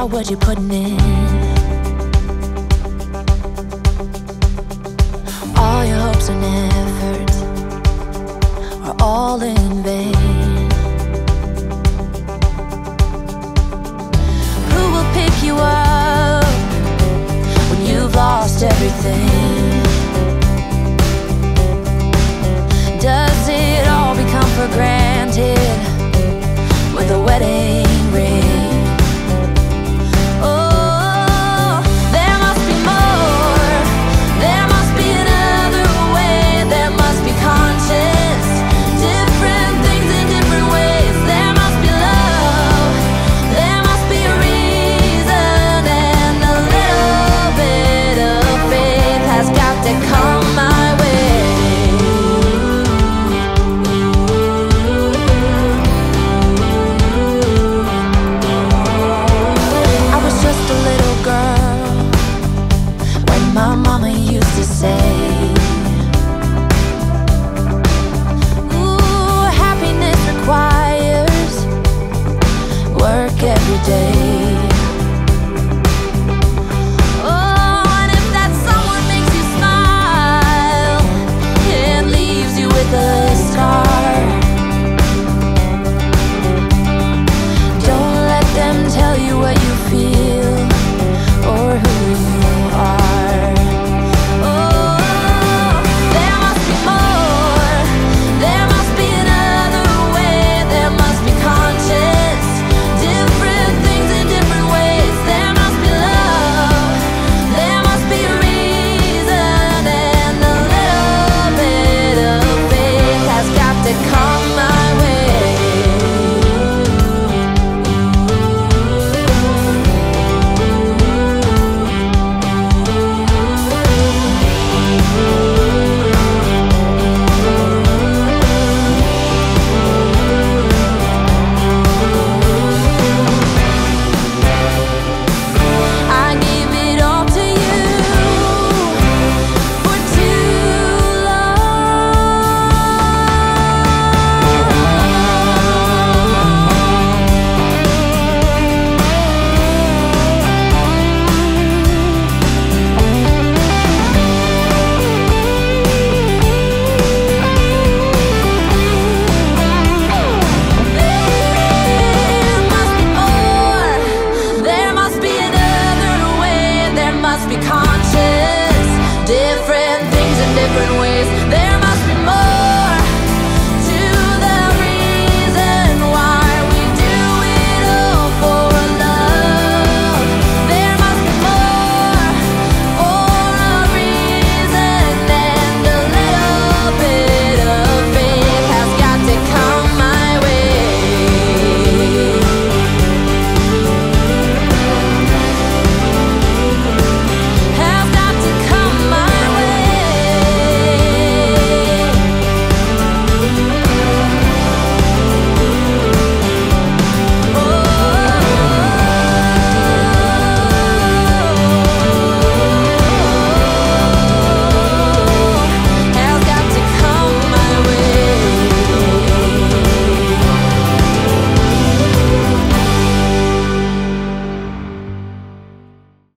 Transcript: out what you're putting in. All your hopes and efforts are all in vain. Who will pick you up when you've lost everything? Does it all become for granted with a wedding ring? If that someone makes you smile, it leaves you with a